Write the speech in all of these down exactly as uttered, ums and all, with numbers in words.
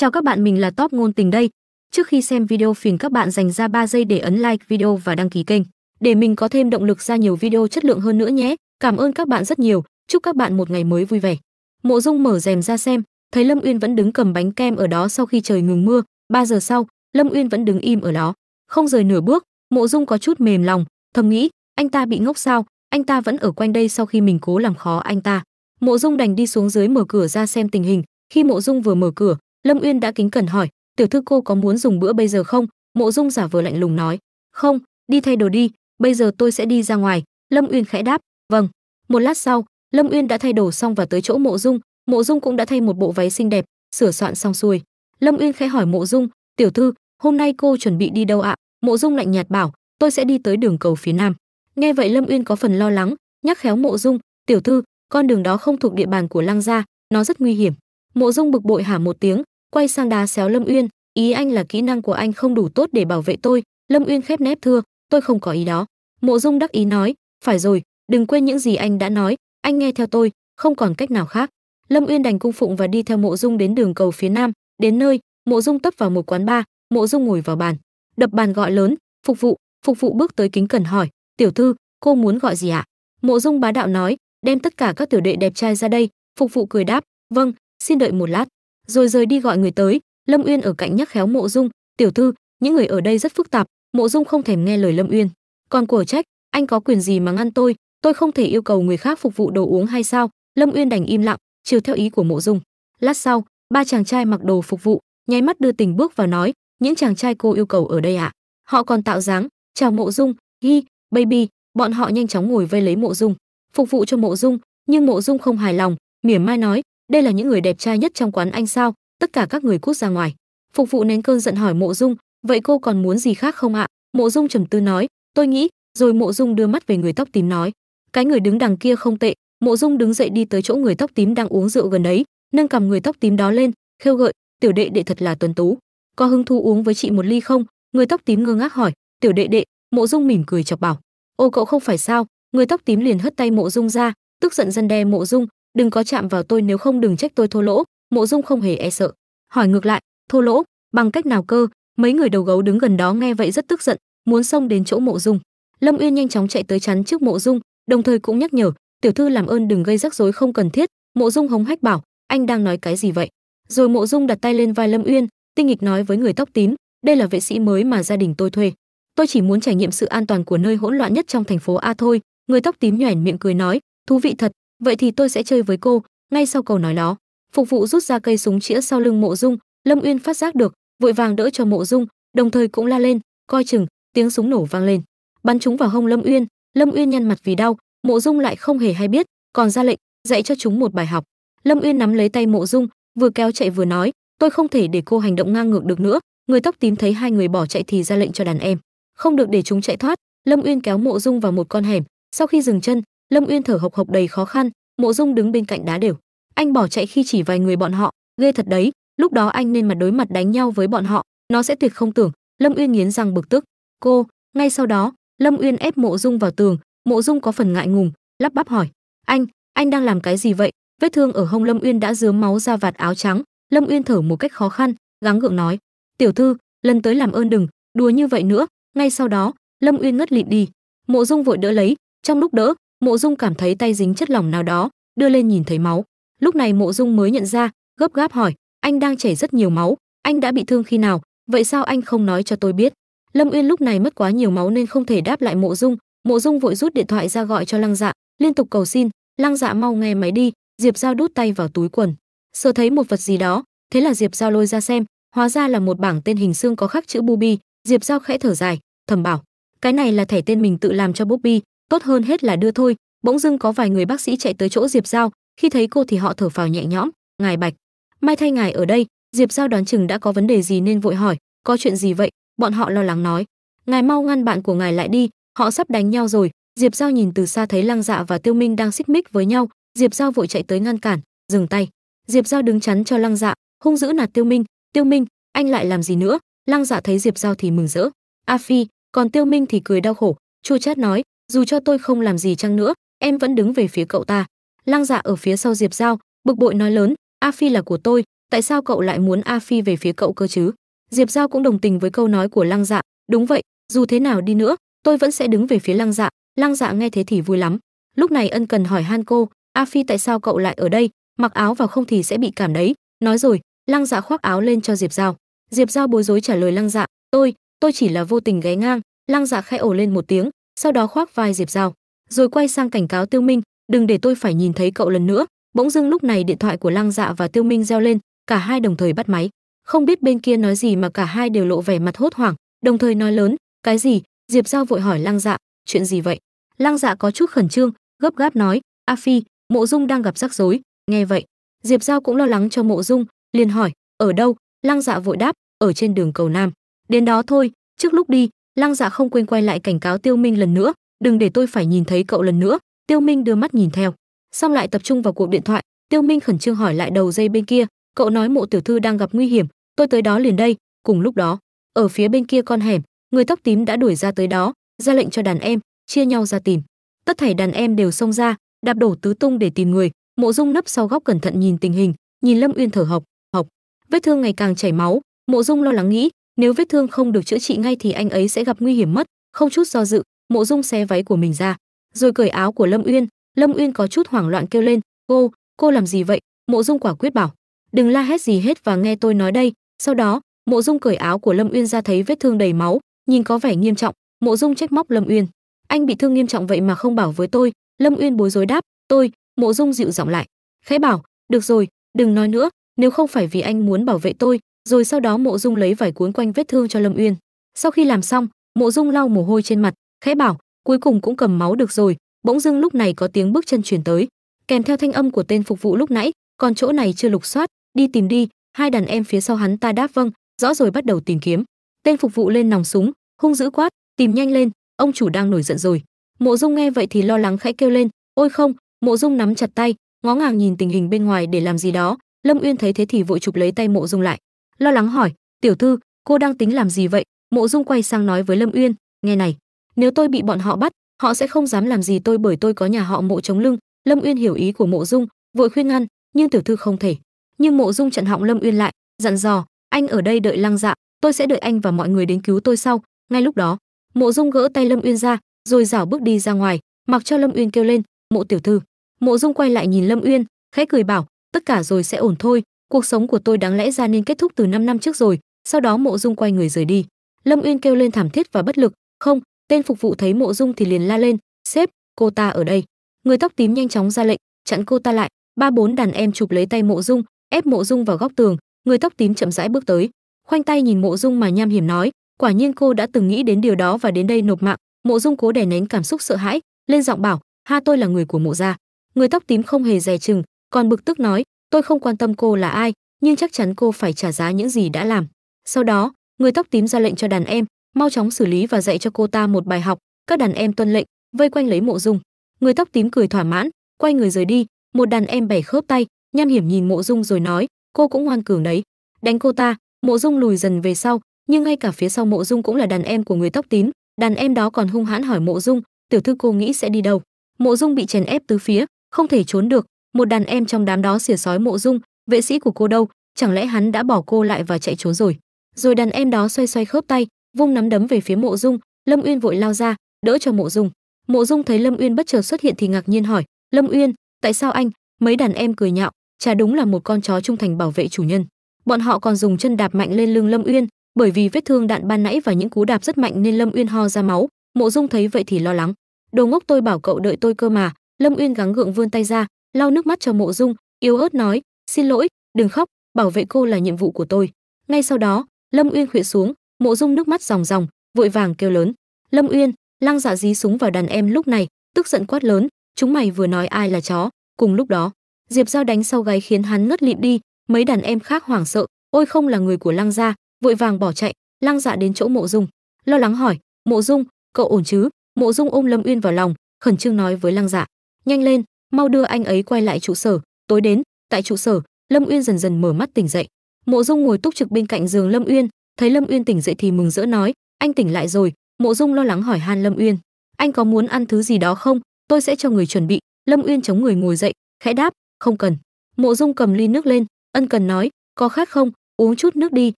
Chào các bạn, mình là Top Ngôn Tình đây. Trước khi xem video phiền các bạn dành ra ba giây để ấn like video và đăng ký kênh để mình có thêm động lực ra nhiều video chất lượng hơn nữa nhé. Cảm ơn các bạn rất nhiều, chúc các bạn một ngày mới vui vẻ. Mộ Dung mở rèm ra xem, thấy Lâm Uyên vẫn đứng cầm bánh kem ở đó sau khi trời ngừng mưa. Ba giờ sau, Lâm Uyên vẫn đứng im ở đó, không rời nửa bước. Mộ Dung có chút mềm lòng, thầm nghĩ, anh ta bị ngốc sao, anh ta vẫn ở quanh đây sau khi mình cố làm khó anh ta. Mộ Dung đành đi xuống dưới mở cửa ra xem tình hình. Khi Mộ Dung vừa mở cửa, Lâm Uyên đã kính cẩn hỏi, tiểu thư cô có muốn dùng bữa bây giờ không? Mộ Dung giả vờ lạnh lùng nói, không, đi thay đồ đi, bây giờ tôi sẽ đi ra ngoài. Lâm Uyên khẽ đáp, vâng. Một lát sau, Lâm Uyên đã thay đồ xong và tới chỗ Mộ Dung. Mộ Dung cũng đã thay một bộ váy xinh đẹp, sửa soạn xong xuôi. Lâm Uyên khẽ hỏi Mộ Dung, tiểu thư, hôm nay cô chuẩn bị đi đâu ạ? Mộ Dung lạnh nhạt bảo, tôi sẽ đi tới đường cầu phía nam. Nghe vậy Lâm Uyên có phần lo lắng, nhắc khéo Mộ Dung, tiểu thư, con đường đó không thuộc địa bàn của Lăng gia, nó rất nguy hiểm. Mộ Dung bực bội hả một tiếng, quay sang đá xéo Lâm Uyên, ý anh là kỹ năng của anh không đủ tốt để bảo vệ tôi. Lâm Uyên khép nép thưa, tôi không có ý đó. Mộ Dung đắc ý nói, phải rồi, đừng quên những gì anh đã nói, anh nghe theo tôi, không còn cách nào khác. Lâm Uyên đành cung phụng và đi theo Mộ Dung đến đường cầu phía nam. Đến nơi, Mộ Dung tấp vào một quán bar. Mộ Dung ngồi vào bàn, đập bàn gọi lớn, phục vụ. Phục vụ bước tới kính cẩn hỏi, tiểu thư, cô muốn gọi gì ạ? Mộ Dung bá đạo nói, đem tất cả các tiểu đệ đẹp trai ra đây. Phục vụ cười đáp, vâng, xin đợi một lát, rồi rời đi gọi người tới. Lâm Uyên ở cạnh nhắc khéo Mộ Dung, tiểu thư, những người ở đây rất phức tạp. Mộ Dung không thèm nghe lời Lâm Uyên, còn của trách, anh có quyền gì mà ngăn tôi? Tôi không thể yêu cầu người khác phục vụ đồ uống hay sao? Lâm Uyên đành im lặng, chiều theo ý của Mộ Dung. Lát sau, ba chàng trai mặc đồ phục vụ, nháy mắt đưa tình bước vào nói, những chàng trai cô yêu cầu ở đây ạ? À? Họ còn tạo dáng, chào Mộ Dung, hi, baby. Bọn họ nhanh chóng ngồi vây lấy Mộ Dung, phục vụ cho Mộ Dung, nhưng Mộ Dung không hài lòng, mỉa mai nói, đây là những người đẹp trai nhất trong quán anh sao? Tất cả các người cút ra ngoài. Phục vụ nén cơn giận hỏi Mộ Dung, vậy cô còn muốn gì khác không ạ? À? Mộ Dung trầm tư nói, tôi nghĩ. Rồi Mộ Dung đưa mắt về người tóc tím nói, cái người đứng đằng kia không tệ. Mộ Dung đứng dậy đi tới chỗ người tóc tím đang uống rượu gần đấy, nâng cằm người tóc tím đó lên, khêu gợi, tiểu đệ đệ thật là tuấn tú, có hứng thú uống với chị một ly không? Người tóc tím ngơ ngác hỏi, tiểu đệ đệ? Mộ Dung mỉm cười chọc bảo, ô cậu không phải sao? Người tóc tím liền hất tay Mộ Dung ra, tức giận răn đe Mộ Dung, đừng có chạm vào tôi, nếu không đừng trách tôi thô lỗ. Mộ Dung không hề e sợ, hỏi ngược lại, thô lỗ bằng cách nào cơ? Mấy người đầu gấu đứng gần đó nghe vậy rất tức giận, muốn xông đến chỗ Mộ Dung. Lâm Uyên nhanh chóng chạy tới chắn trước Mộ Dung, đồng thời cũng nhắc nhở, tiểu thư làm ơn đừng gây rắc rối không cần thiết. Mộ Dung hống hách bảo, anh đang nói cái gì vậy? Rồi Mộ Dung đặt tay lên vai Lâm Uyên, tinh nghịch nói với người tóc tím, đây là vệ sĩ mới mà gia đình tôi thuê, tôi chỉ muốn trải nghiệm sự an toàn của nơi hỗn loạn nhất trong thành phố A thôi. Người tóc tím nhoẻn miệng cười nói, thú vị thật, vậy thì tôi sẽ chơi với cô. Ngay sau câu nói đó, phục vụ rút ra cây súng chĩa sau lưng Mộ Dung. Lâm Uyên phát giác được, vội vàng đỡ cho Mộ Dung, đồng thời cũng la lên, coi chừng. Tiếng súng nổ vang lên, bắn trúng vào hông Lâm Uyên. Lâm Uyên nhăn mặt vì đau, Mộ Dung lại không hề hay biết, còn ra lệnh dạy cho chúng một bài học. Lâm Uyên nắm lấy tay Mộ Dung, vừa kéo chạy vừa nói, tôi không thể để cô hành động ngang ngược được nữa. Người tóc tím thấy hai người bỏ chạy thì ra lệnh cho đàn em, không được để chúng chạy thoát. Lâm Uyên kéo Mộ Dung vào một con hẻm, sau khi dừng chân, Lâm Uyên thở hộc hộc đầy khó khăn. Mộ Dung đứng bên cạnh đá đều, anh bỏ chạy khi chỉ vài người bọn họ, ghê thật đấy, lúc đó anh nên mặt đối mặt đánh nhau với bọn họ, nó sẽ tuyệt không tưởng. Lâm Uyên nghiến răng bực tức, cô. Ngay sau đó, Lâm Uyên ép Mộ Dung vào tường. Mộ Dung có phần ngại ngùng, lắp bắp hỏi, anh anh đang làm cái gì vậy? Vết thương ở hông Lâm Uyên đã rớm máu ra vạt áo trắng. Lâm Uyên thở một cách khó khăn, gắng gượng nói, tiểu thư, lần tới làm ơn đừng đùa như vậy nữa. Ngay sau đó, Lâm Uyên ngất lịm đi. Mộ Dung vội đỡ lấy, trong lúc đỡ, Mộ Dung cảm thấy tay dính chất lỏng nào đó, đưa lên nhìn thấy máu. Lúc này Mộ Dung mới nhận ra, gấp gáp hỏi, anh đang chảy rất nhiều máu, anh đã bị thương khi nào? Vậy sao anh không nói cho tôi biết? Lâm Uyên lúc này mất quá nhiều máu nên không thể đáp lại Mộ Dung. Mộ Dung vội rút điện thoại ra gọi cho Lăng Dạ, liên tục cầu xin, Lăng Dạ mau nghe máy đi. Diệp Giao đút tay vào túi quần, sờ thấy một vật gì đó, thế là Diệp Giao lôi ra xem, hóa ra là một bảng tên hình xương có khắc chữ Bubi. Diệp Giao khẽ thở dài, thầm bảo, cái này là thẻ tên mình tự làm cho Bubi, tốt hơn hết là đưa thôi. Bỗng dưng có vài người bác sĩ chạy tới chỗ Diệp Giao, khi thấy cô thì họ thở phào nhẹ nhõm, ngài Bạch, mai thay ngài ở đây. Diệp Giao đoán chừng đã có vấn đề gì nên vội hỏi, có chuyện gì vậy? Bọn họ lo lắng nói, ngài mau ngăn bạn của ngài lại đi, họ sắp đánh nhau rồi. Diệp Giao nhìn từ xa thấy Lăng Dạ và Tiêu Minh đang xích mích với nhau, Diệp Giao vội chạy tới ngăn cản, dừng tay. Diệp Giao đứng chắn cho Lăng Dạ, hung dữ nạt Tiêu Minh, Tiêu Minh, anh lại làm gì nữa? Lăng Dạ thấy Diệp Giao thì mừng rỡ, a phi, còn Tiêu Minh thì cười đau khổ, chua chát nói, dù cho tôi không làm gì chăng nữa, em vẫn đứng về phía cậu ta. Lăng Dạ ở phía sau Diệp Giao, bực bội nói lớn, a phi là của tôi, tại sao cậu lại muốn A Phi về phía cậu cơ chứ? Diệp Giao cũng đồng tình với câu nói của Lăng Dạ, đúng vậy, dù thế nào đi nữa, tôi vẫn sẽ đứng về phía Lăng Dạ. Lăng Dạ nghe thế thì vui lắm. Lúc này ân cần hỏi han cô, A Phi tại sao cậu lại ở đây, mặc áo vào không thì sẽ bị cảm đấy. Nói rồi, Lăng Dạ khoác áo lên cho Diệp Giao. Diệp Giao bối rối trả lời Lăng Dạ, tôi, tôi chỉ là vô tình ghé ngang. Lăng Dạ khẽ ồ lên một tiếng, sau đó khoác vai Diệp Giao, rồi quay sang cảnh cáo Tiêu Minh, đừng để tôi phải nhìn thấy cậu lần nữa. Bỗng dưng lúc này điện thoại của Lăng Dạ và Tiêu Minh reo lên, cả hai đồng thời bắt máy. Không biết bên kia nói gì mà cả hai đều lộ vẻ mặt hốt hoảng, đồng thời nói lớn, cái gì? Diệp Giao vội hỏi Lăng Dạ, chuyện gì vậy? Lăng Dạ có chút khẩn trương, gấp gáp nói, A Phi, Mộ Dung đang gặp rắc rối. Nghe vậy, Diệp Giao cũng lo lắng cho Mộ Dung, liền hỏi, ở đâu? Lăng Dạ vội đáp, ở trên đường cầu Nam. Đến đó thôi, trước lúc đi, Lăng Dạ không quên quay lại cảnh cáo Tiêu Minh lần nữa, đừng để tôi phải nhìn thấy cậu lần nữa. Tiêu Minh đưa mắt nhìn theo, xong lại tập trung vào cuộc điện thoại. Tiêu Minh khẩn trương hỏi lại đầu dây bên kia, cậu nói Mộ tiểu thư đang gặp nguy hiểm, tôi tới đó liền đây. Cùng lúc đó, ở phía bên kia con hẻm, người tóc tím đã đuổi ra tới đó, ra lệnh cho đàn em chia nhau ra tìm. Tất thảy đàn em đều xông ra, đạp đổ tứ tung để tìm người. Mộ Dung nấp sau góc cẩn thận nhìn tình hình, nhìn Lâm Uyên thở hộc hộc, vết thương ngày càng chảy máu. Mộ Dung lo lắng nghĩ, nếu vết thương không được chữa trị ngay thì anh ấy sẽ gặp nguy hiểm mất. Không chút do dự, Mộ Dung xé váy của mình ra, rồi cởi áo của Lâm Uyên. Lâm Uyên có chút hoảng loạn kêu lên, cô, cô làm gì vậy? Mộ Dung quả quyết bảo, đừng la hét gì hết và nghe tôi nói đây. Sau đó, Mộ Dung cởi áo của Lâm Uyên ra, thấy vết thương đầy máu, nhìn có vẻ nghiêm trọng. Mộ Dung trách móc Lâm Uyên, anh bị thương nghiêm trọng vậy mà không bảo với tôi. Lâm Uyên bối rối đáp, tôi. Mộ Dung dịu giọng lại, khẽ bảo, được rồi, đừng nói nữa, nếu không phải vì anh muốn bảo vệ tôi. Rồi sau đó Mộ Dung lấy vải cuốn quanh vết thương cho Lâm Uyên. Sau khi làm xong, Mộ Dung lau mồ hôi trên mặt, khẽ bảo, cuối cùng cũng cầm máu được rồi. Bỗng dưng lúc này có tiếng bước chân chuyển tới, kèm theo thanh âm của tên phục vụ lúc nãy, còn chỗ này chưa lục soát, đi tìm đi. Hai đàn em phía sau hắn ta đáp vâng, rõ rồi bắt đầu tìm kiếm. Tên phục vụ lên nòng súng, hung dữ quát, tìm nhanh lên, ông chủ đang nổi giận rồi. Mộ Dung nghe vậy thì lo lắng khẽ kêu lên, ôi không. Mộ Dung nắm chặt tay, ngó ngàng nhìn tình hình bên ngoài để làm gì đó. Lâm Uyên thấy thế thì vội chụp lấy tay Mộ Dung lại, lo lắng hỏi, tiểu thư, cô đang tính làm gì vậy? Mộ Dung quay sang nói với Lâm Uyên, nghe này, nếu tôi bị bọn họ bắt, họ sẽ không dám làm gì tôi bởi tôi có nhà họ Mộ chống lưng. Lâm Uyên hiểu ý của Mộ Dung, vội khuyên ngăn, nhưng tiểu thư không thể. Nhưng Mộ Dung chặn họng Lâm Uyên lại, dặn dò, anh ở đây đợi Lăng Dạ, tôi sẽ đợi anh và mọi người đến cứu tôi sau. Ngay lúc đó, Mộ Dung gỡ tay Lâm Uyên ra, rồi rảo bước đi ra ngoài, mặc cho Lâm Uyên kêu lên, Mộ tiểu thư. Mộ Dung quay lại nhìn Lâm Uyên, khẽ cười bảo, tất cả rồi sẽ ổn thôi, cuộc sống của tôi đáng lẽ ra nên kết thúc từ năm năm trước rồi. Sau đó Mộ Dung quay người rời đi. Lâm Uyên kêu lên thảm thiết và bất lực. Không, tên phục vụ thấy Mộ Dung thì liền la lên, sếp, cô ta ở đây. Người tóc tím nhanh chóng ra lệnh, chặn cô ta lại. Ba bốn đàn em chụp lấy tay Mộ Dung, ép Mộ Dung vào góc tường. Người tóc tím chậm rãi bước tới, khoanh tay nhìn Mộ Dung mà nham hiểm nói, quả nhiên cô đã từng nghĩ đến điều đó và đến đây nộp mạng. Mộ Dung cố đè nén cảm xúc sợ hãi, lên giọng bảo, ha, tôi là người của Mộ gia. Người tóc tím không hề dè chừng, còn bực tức nói, tôi không quan tâm cô là ai, nhưng chắc chắn cô phải trả giá những gì đã làm. Sau đó, người tóc tím ra lệnh cho đàn em mau chóng xử lý và dạy cho cô ta một bài học. Các đàn em tuân lệnh, vây quanh lấy Mộ Dung. Người tóc tím cười thỏa mãn, quay người rời đi. Một đàn em bẻ khớp tay, nham hiểm nhìn Mộ Dung rồi nói, cô cũng ngoan cường đấy, đánh cô ta. Mộ Dung lùi dần về sau, nhưng ngay cả phía sau Mộ Dung cũng là đàn em của người tóc tím. Đàn em đó còn hung hãn hỏi Mộ Dung, tiểu thư cô nghĩ sẽ đi đâu? Mộ Dung bị chèn ép tứ phía, không thể trốn được. Một đàn em trong đám đó xỉa sói Mộ Dung, vệ sĩ của cô đâu, chẳng lẽ hắn đã bỏ cô lại và chạy trốn rồi? Rồi đàn em đó xoay xoay khớp tay, vung nắm đấm về phía Mộ Dung. Lâm Uyên vội lao ra đỡ cho Mộ Dung. Mộ Dung thấy Lâm Uyên bất chợt xuất hiện thì ngạc nhiên hỏi, Lâm Uyên, tại sao anh? Mấy đàn em cười nhạo, chả đúng là một con chó trung thành bảo vệ chủ nhân. Bọn họ còn dùng chân đạp mạnh lên lưng Lâm Uyên, bởi vì vết thương đạn ban nãy và những cú đạp rất mạnh nên Lâm Uyên ho ra máu. Mộ Dung thấy vậy thì lo lắng, đồ ngốc, tôi bảo cậu đợi tôi cơ mà. Lâm Uyên gắng gượng vươn tay ra, lau nước mắt cho Mộ Dung, yếu ớt nói, xin lỗi, đừng khóc, bảo vệ cô là nhiệm vụ của tôi. Ngay sau đó, Lâm Uyên khuỵu xuống, Mộ Dung nước mắt ròng ròng, vội vàng kêu lớn, Lâm Uyên. Lăng Dạ dí súng vào đàn em lúc này, tức giận quát lớn, chúng mày vừa nói ai là chó? Cùng lúc đó, Diệp Giao đánh sau gáy khiến hắn ngất lịm đi. Mấy đàn em khác hoảng sợ, ôi không, là người của Lăng Gia, vội vàng bỏ chạy. Lăng Dạ đến chỗ Mộ Dung, lo lắng hỏi, Mộ Dung, cậu ổn chứ? Mộ Dung ôm Lâm Uyên vào lòng, khẩn trương nói với Lăng Dạ, nhanh lên, mau đưa anh ấy quay lại trụ sở, tối đến. Tại trụ sở, Lâm Uyên dần dần mở mắt tỉnh dậy. Mộ Dung ngồi túc trực bên cạnh giường Lâm Uyên, thấy Lâm Uyên tỉnh dậy thì mừng rỡ nói, anh tỉnh lại rồi. Mộ Dung lo lắng hỏi han Lâm Uyên, anh có muốn ăn thứ gì đó không? Tôi sẽ cho người chuẩn bị. Lâm Uyên chống người ngồi dậy, khẽ đáp, không cần. Mộ Dung cầm ly nước lên, ân cần nói, có khát không, uống chút nước đi.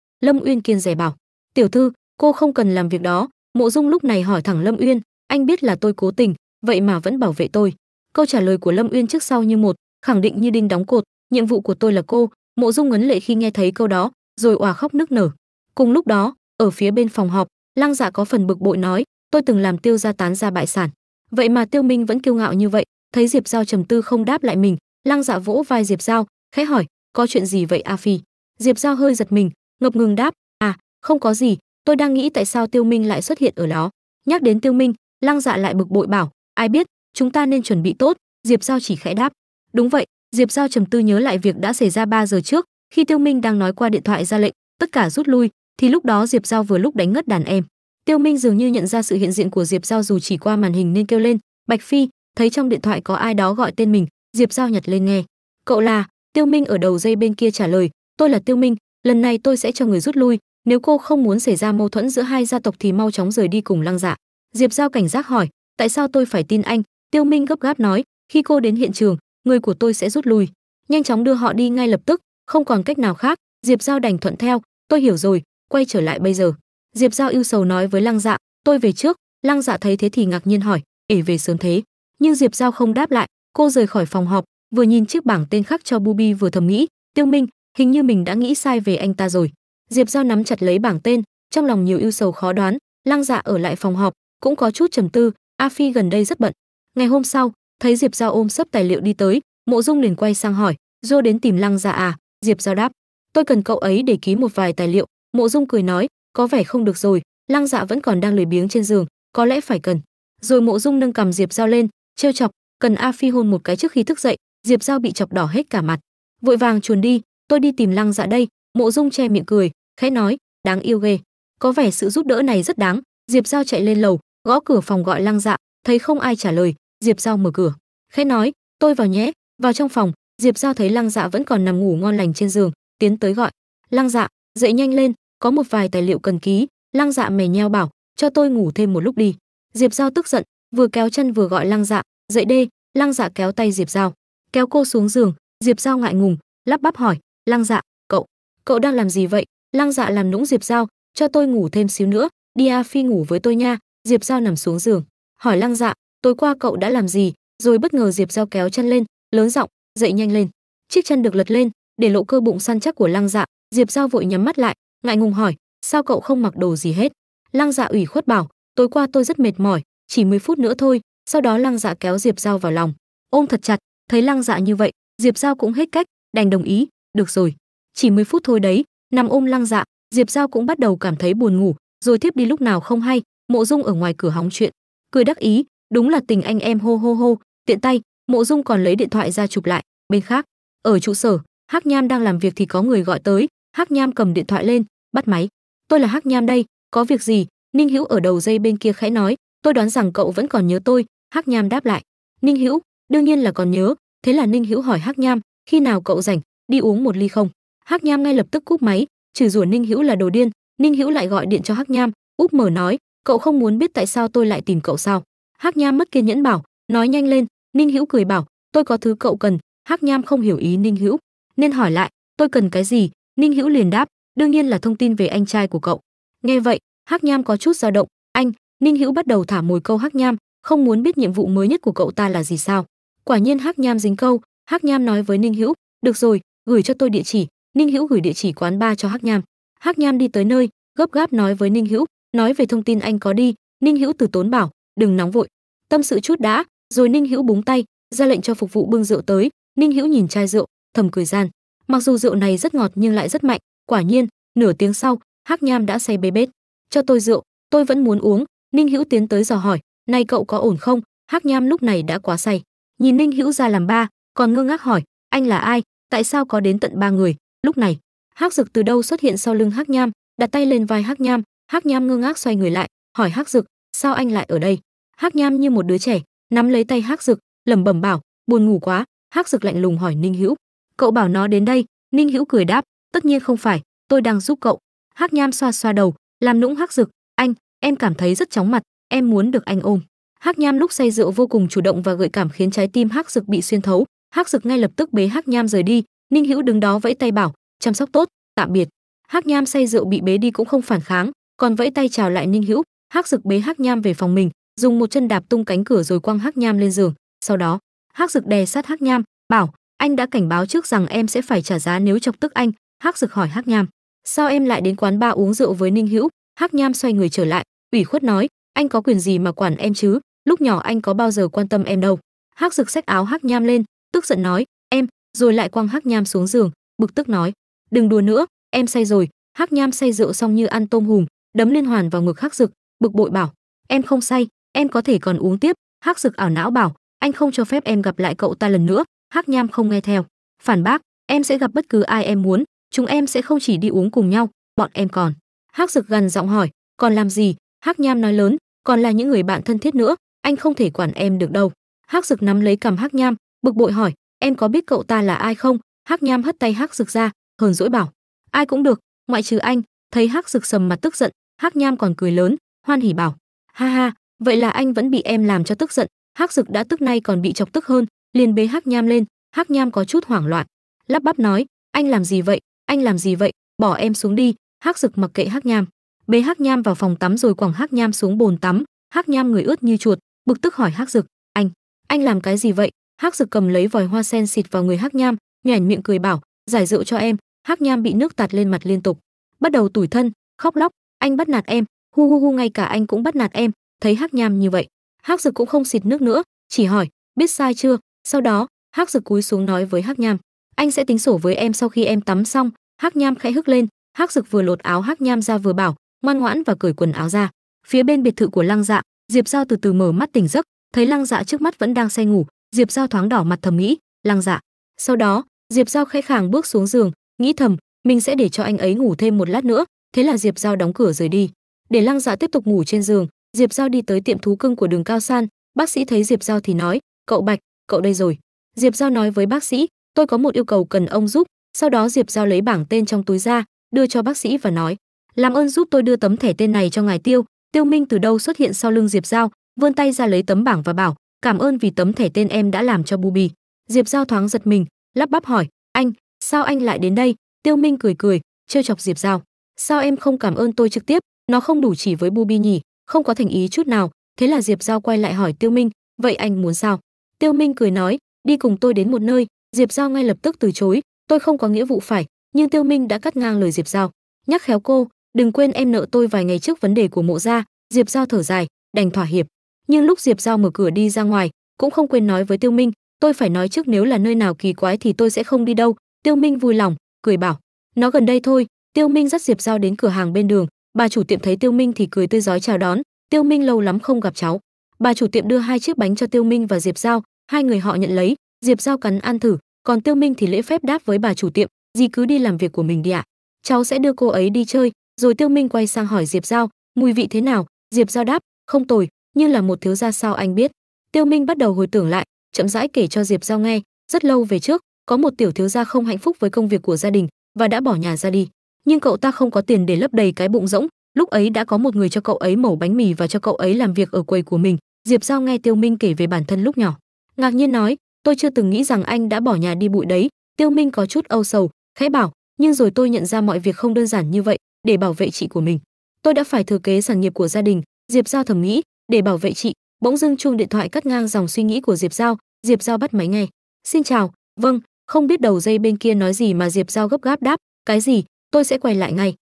Lâm Uyên kiên dè bảo. Tiểu thư, cô không cần làm việc đó. Mộ Dung lúc này hỏi thẳng Lâm Uyên, anh biết là tôi cố tình, vậy mà vẫn bảo vệ tôi. Câu trả lời của Lâm Uyên trước sau như một, khẳng định như đinh đóng cột. Nhiệm vụ của tôi là cô. Mộ Dung ngấn lệ khi nghe thấy câu đó, rồi òa khóc nức nở. Cùng lúc đó, ở phía bên phòng họp, Lăng Dạ có phần bực bội nói, tôi từng làm Tiêu gia tán ra bại sản, vậy mà Tiêu Minh vẫn kiêu ngạo như vậy. Thấy Diệp Giao trầm tư không đáp lại mình, Lăng Dạ vỗ vai Diệp Giao, khẽ hỏi, có chuyện gì vậy A Phi? Diệp Giao hơi giật mình, ngập ngừng đáp, à, không có gì, tôi đang nghĩ tại sao Tiêu Minh lại xuất hiện ở đó. Nhắc đến Tiêu Minh, Lăng Dạ lại bực bội bảo, ai biết, chúng ta nên chuẩn bị tốt. Diệp Giao chỉ khẽ đáp. Đúng vậy. Diệp Giao trầm tư nhớ lại việc đã xảy ra ba giờ trước, khi Tiêu Minh đang nói qua điện thoại ra lệnh tất cả rút lui, thì lúc đó Diệp Giao vừa lúc đánh ngất đàn em. Tiêu Minh dường như nhận ra sự hiện diện của Diệp Giao dù chỉ qua màn hình nên kêu lên, Bạch Phi. Thấy trong điện thoại có ai đó gọi tên mình, Diệp Giao nhặt lên nghe. Cậu là? Tiêu Minh ở đầu dây bên kia trả lời, tôi là Tiêu Minh, lần này tôi sẽ cho người rút lui, nếu cô không muốn xảy ra mâu thuẫn giữa hai gia tộc thì mau chóng rời đi cùng Lăng Dạ. Diệp Giao cảnh giác hỏi, tại sao tôi phải tin anh? Tiêu Minh gấp gáp nói, khi cô đến hiện trường, người của tôi sẽ rút lui, nhanh chóng đưa họ đi ngay lập tức, không còn cách nào khác. Diệp Giao đành thuận theo, tôi hiểu rồi, quay trở lại bây giờ. Diệp Giao ưu sầu nói với Lăng Dạ, tôi về trước. Lăng Dạ thấy thế thì ngạc nhiên hỏi, ể về sớm thế? Nhưng Diệp Giao không đáp lại, cô rời khỏi phòng họp, vừa nhìn chiếc bảng tên khắc cho Bubi vừa thầm nghĩ, Tiêu Minh, hình như mình đã nghĩ sai về anh ta rồi. Diệp Giao nắm chặt lấy bảng tên, trong lòng nhiều ưu sầu khó đoán. Lăng Dạ ở lại phòng họp, cũng có chút trầm tư, A Phi gần đây rất bận. Ngày hôm sau, thấy Diệp Giao ôm sấp tài liệu đi tới, Mộ Dung liền quay sang hỏi, "Dô đến tìm Lăng Dạ à?" Diệp Giao đáp, "Tôi cần cậu ấy để ký một vài tài liệu." Mộ Dung cười nói, "Có vẻ không được rồi, Lăng Dạ vẫn còn đang lười biếng trên giường, có lẽ phải cần." Rồi Mộ Dung nâng cầm Diệp Giao lên, trêu chọc, "Cần A Phi hôn một cái trước khi thức dậy." Diệp Giao bị chọc đỏ hết cả mặt, vội vàng chuồn đi, "Tôi đi tìm Lăng Dạ đây." Mộ Dung che miệng cười, khẽ nói, "Đáng yêu ghê." Có vẻ sự giúp đỡ này rất đáng. Diệp Giao chạy lên lầu, gõ cửa phòng gọi Lăng Dạ, thấy không ai trả lời. Diệp Giao mở cửa, khẽ nói, tôi vào nhé. Vào trong phòng, Diệp Giao thấy Lăng Dạ vẫn còn nằm ngủ ngon lành trên giường, tiến tới gọi, Lăng Dạ, dậy nhanh lên, có một vài tài liệu cần ký. Lăng Dạ mày nheo bảo, cho tôi ngủ thêm một lúc đi. Diệp Giao tức giận, vừa kéo chân vừa gọi Lăng Dạ, dậy đi. Lăng Dạ kéo tay Diệp Giao, kéo cô xuống giường. Diệp Giao ngại ngùng, lắp bắp hỏi, Lăng Dạ, cậu, cậu đang làm gì vậy? Lăng Dạ làm nũng Diệp Giao, cho tôi ngủ thêm xíu nữa, đi A Phi ngủ với tôi nha. Diệp Giao nằm xuống giường, hỏi Lăng Dạ, tối qua cậu đã làm gì? Rồi bất ngờ Diệp Giao kéo chân lên, lớn giọng, dậy nhanh lên. Chiếc chân được lật lên để lộ cơ bụng săn chắc của Lăng Dạ. Diệp Giao vội nhắm mắt lại, ngại ngùng hỏi, sao cậu không mặc đồ gì hết? Lăng Dạ ủy khuất bảo, tối qua tôi rất mệt mỏi, chỉ mười phút nữa thôi. Sau đó Lăng Dạ kéo Diệp Giao vào lòng, ôm thật chặt. Thấy Lăng Dạ như vậy, Diệp Giao cũng hết cách, đành đồng ý, được rồi, chỉ mười phút thôi đấy. Nằm ôm Lăng Dạ, Diệp Giao cũng bắt đầu cảm thấy buồn ngủ, rồi thiếp đi lúc nào không hay. Mộ Dung ở ngoài cửa hóng chuyện, cười đắc ý, đúng là tình anh em, hô hô hô. Tiện tay Mộ Dung còn lấy điện thoại ra chụp lại. Bên khác, ở trụ sở, Hắc Nham đang làm việc thì có người gọi tới. Hắc Nham cầm điện thoại lên, bắt máy. Tôi là Hắc Nham đây, có việc gì? Ninh Hữu ở đầu dây bên kia khẽ nói, tôi đoán rằng cậu vẫn còn nhớ tôi. Hắc Nham đáp lại. Ninh Hữu, đương nhiên là còn nhớ. Thế là Ninh Hữu hỏi Hắc Nham, khi nào cậu rảnh, đi uống một ly không? Hắc Nham ngay lập tức cúp máy, chửi rủa Ninh Hữu là đồ điên. Ninh Hữu lại gọi điện cho Hắc Nham, úp mở nói, cậu không muốn biết tại sao tôi lại tìm cậu sao? Hắc Nham mất kiên nhẫn bảo, nói nhanh lên. Ninh Hữu cười bảo, tôi có thứ cậu cần. Hắc Nham không hiểu ý Ninh Hữu nên hỏi lại, tôi cần cái gì? Ninh Hữu liền đáp, đương nhiên là thông tin về anh trai của cậu. Nghe vậy, Hắc Nham có chút dao động. Anh? Ninh Hữu bắt đầu thả mồi câu Hắc Nham, không muốn biết nhiệm vụ mới nhất của cậu ta là gì sao? Quả nhiên Hắc Nham dính câu. Hắc Nham nói với Ninh Hữu, được rồi, gửi cho tôi địa chỉ. Ninh Hữu gửi địa chỉ quán bar cho Hắc Nham. Hắc Nham đi tới nơi, gấp gáp nói với Ninh Hữu, nói về thông tin anh có đi. Ninh Hữu từ tốn bảo, đừng nóng vội, tâm sự chút đã. Rồi Ninh Hữu búng tay ra lệnh cho phục vụ bưng rượu tới. Ninh Hữu nhìn chai rượu, thầm cười gian, mặc dù rượu này rất ngọt nhưng lại rất mạnh. Quả nhiên nửa tiếng sau, Hắc Nham đã say bê bết. Cho tôi rượu, tôi vẫn muốn uống. Ninh Hữu tiến tới dò hỏi, này cậu có ổn không? Hắc Nham lúc này đã quá say, nhìn Ninh Hữu ra làm ba, còn ngơ ngác hỏi, anh là ai, tại sao có đến tận ba người? Lúc này Hắc Dực từ đâu xuất hiện sau lưng Hắc Nham, đặt tay lên vai Hắc Nham. Hắc Nham ngơ ngác xoay người lại, hỏi Hắc Dực, sao anh lại ở đây? Hắc Nham như một đứa trẻ nắm lấy tay Hắc Dực, lẩm bẩm bảo, buồn ngủ quá. Hắc Dực lạnh lùng hỏi Ninh Hữu, cậu bảo nó đến đây? Ninh Hữu cười đáp, tất nhiên không phải, tôi đang giúp cậu. Hắc Nham xoa xoa đầu, làm nũng Hắc Dực, anh, em cảm thấy rất chóng mặt, em muốn được anh ôm. Hắc Nham lúc say rượu vô cùng chủ động và gợi cảm khiến trái tim Hắc Dực bị xuyên thấu. Hắc Dực ngay lập tức bế Hắc Nham rời đi. Ninh Hữu đứng đó vẫy tay bảo, chăm sóc tốt, tạm biệt. Hắc Nham say rượu bị bế đi cũng không phản kháng, còn vẫy tay chào lại Ninh Hữu. Hắc Dực bế Hắc Nham về phòng mình, dùng một chân đạp tung cánh cửa rồi quăng Hắc Nham lên giường. Sau đó, Hắc Dực đè sát Hắc Nham, bảo: "Anh đã cảnh báo trước rằng em sẽ phải trả giá nếu chọc tức anh." Hắc Dực hỏi Hắc Nham: "Sao em lại đến quán bar uống rượu với Ninh Hữu?" Hắc Nham xoay người trở lại, ủy khuất nói: "Anh có quyền gì mà quản em chứ? Lúc nhỏ anh có bao giờ quan tâm em đâu." Hắc Dực xách áo Hắc Nham lên, tức giận nói: "Em", rồi lại quăng Hắc Nham xuống giường, bực tức nói: "Đừng đùa nữa, em say rồi." Hắc Nham say rượu xong như ăn tôm hùm, đấm liên hoàn vào ngực Hắc Dực, bực bội bảo: "Em không say, em có thể còn uống tiếp." Hắc Dực ảo não bảo: "Anh không cho phép em gặp lại cậu ta lần nữa." Hắc Nham không nghe theo, phản bác: "Em sẽ gặp bất cứ ai em muốn, chúng em sẽ không chỉ đi uống cùng nhau, bọn em còn." Hắc Dực gằn giọng hỏi: "Còn làm gì?" Hắc Nham nói lớn: "Còn là những người bạn thân thiết nữa, anh không thể quản em được đâu." Hắc Dực nắm lấy cằm Hắc Nham, bực bội hỏi: "Em có biết cậu ta là ai không?" Hắc Nham hất tay Hắc Dực ra, hờn dỗi bảo: "Ai cũng được, ngoại trừ anh." Thấy Hắc Dực sầm mặt tức giận, Hắc Nham còn cười lớn, hoan hỉ bảo: "Ha ha, vậy là anh vẫn bị em làm cho tức giận." Hắc Dực đã tức nay còn bị chọc tức hơn, liền bế Hắc Nham lên. Hắc Nham có chút hoảng loạn, lắp bắp nói: "Anh làm gì vậy? Anh làm gì vậy? Bỏ em xuống đi." Hắc Dực mặc kệ Hắc Nham, bế Hắc Nham vào phòng tắm rồi quẳng Hắc Nham xuống bồn tắm. Hắc Nham người ướt như chuột, bực tức hỏi Hắc Dực: "Anh, anh làm cái gì vậy?" Hắc Dực cầm lấy vòi hoa sen xịt vào người Hắc Nham, nhoẻn miệng cười bảo: "Giải rượu cho em." Hắc Nham bị nước tạt lên mặt liên tục, bắt đầu tủi thân, khóc lóc: "Anh bắt nạt em, hu hu hu, ngay cả anh cũng bắt nạt em." Thấy Hắc Nham như vậy, Hắc Dực cũng không xịt nước nữa, chỉ hỏi: "Biết sai chưa?" Sau đó, Hắc Dực cúi xuống nói với Hắc Nham: "Anh sẽ tính sổ với em sau khi em tắm xong." Hắc Nham khẽ hức lên. Hắc Dực vừa lột áo Hắc Nham ra vừa bảo: "Ngoan ngoãn và cởi quần áo ra." Phía bên biệt thự của Lăng Dạ, Diệp Giao từ từ mở mắt tỉnh giấc, thấy Lăng Dạ trước mắt vẫn đang say ngủ, Diệp Giao thoáng đỏ mặt thầm nghĩ: "Lăng Dạ." Sau đó, Diệp Giao khẽ khàng bước xuống giường, nghĩ thầm: "Mình sẽ để cho anh ấy ngủ thêm một lát nữa." Thế là Diệp Giao đóng cửa rời đi. Để Lăng Dạ tiếp tục ngủ trên giường, Diệp Giao đi tới tiệm thú cưng của Đường Cao San. Bác sĩ thấy Diệp Giao thì nói: "Cậu Bạch, cậu đây rồi." Diệp Giao nói với bác sĩ: "Tôi có một yêu cầu cần ông giúp." Sau đó Diệp Giao lấy bảng tên trong túi ra, đưa cho bác sĩ và nói: "Làm ơn giúp tôi đưa tấm thẻ tên này cho ngài Tiêu." Tiêu Minh từ đâu xuất hiện sau lưng Diệp Giao, vươn tay ra lấy tấm bảng và bảo: "Cảm ơn vì tấm thẻ tên em đã làm cho Bubi." Diệp Giao thoáng giật mình, lắp bắp hỏi: "Anh, sao anh lại đến đây?" Tiêu Minh cười cười, trêu chọc Diệp Giao: "Sao em không cảm ơn tôi trực tiếp, nó không đủ chỉ với Bubi nhỉ, không có thành ý chút nào." Thế là Diệp Giao quay lại hỏi Tiêu Minh: "Vậy anh muốn sao?" Tiêu Minh cười nói: "Đi cùng tôi đến một nơi." Diệp Giao ngay lập tức từ chối: "Tôi không có nghĩa vụ phải." Nhưng Tiêu Minh đã cắt ngang lời Diệp Giao, nhắc khéo cô: "Đừng quên em nợ tôi vài ngày trước vấn đề của Mộ gia." Diệp Giao thở dài, đành thỏa hiệp. Nhưng lúc Diệp Giao mở cửa đi ra ngoài, cũng không quên nói với Tiêu Minh: "Tôi phải nói trước, nếu là nơi nào kỳ quái thì tôi sẽ không đi đâu." Tiêu Minh vui lòng, cười bảo: "Nó gần đây thôi." Tiêu Minh dắt Diệp Giao đến cửa hàng bên đường. Bà chủ tiệm thấy Tiêu Minh thì cười tươi rói chào đón: "Tiêu Minh, lâu lắm không gặp cháu." Bà chủ tiệm đưa hai chiếc bánh cho Tiêu Minh và Diệp Giao, hai người họ nhận lấy. Diệp Giao cắn ăn thử, còn Tiêu Minh thì lễ phép đáp với bà chủ tiệm: "Dì cứ đi làm việc của mình đi ạ, à. Cháu sẽ đưa cô ấy đi chơi." Rồi Tiêu Minh quay sang hỏi Diệp Giao: "Mùi vị thế nào?" Diệp Giao đáp: "Không tồi, nhưng là một thiếu gia sao anh biết?" Tiêu Minh bắt đầu hồi tưởng lại, chậm rãi kể cho Diệp Giao nghe: "Rất lâu về trước, có một tiểu thiếu gia không hạnh phúc với công việc của gia đình và đã bỏ nhà ra đi, nhưng cậu ta không có tiền để lấp đầy cái bụng rỗng, lúc ấy đã có một người cho cậu ấy mẩu bánh mì và cho cậu ấy làm việc ở quầy của mình." Diệp Giao nghe Tiêu Minh kể về bản thân lúc nhỏ, ngạc nhiên nói: "Tôi chưa từng nghĩ rằng anh đã bỏ nhà đi bụi đấy." Tiêu Minh có chút âu sầu, khẽ bảo: "Nhưng rồi tôi nhận ra mọi việc không đơn giản như vậy, để bảo vệ chị của mình, tôi đã phải thừa kế sản nghiệp của gia đình." Diệp Giao thầm nghĩ: "Để bảo vệ chị." Bỗng dưng chuông điện thoại cắt ngang dòng suy nghĩ của Diệp Giao. Diệp Giao bắt máy ngay: "Xin chào." "Vâng." Không biết đầu dây bên kia nói gì mà Diệp Giao gấp gáp đáp: "Cái gì? Tôi sẽ quay lại ngay."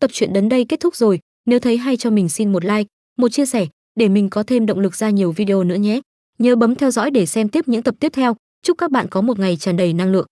Tập truyện đến đây kết thúc rồi, nếu thấy hay cho mình xin một like, một chia sẻ để mình có thêm động lực ra nhiều video nữa nhé. Nhớ bấm theo dõi để xem tiếp những tập tiếp theo. Chúc các bạn có một ngày tràn đầy năng lượng.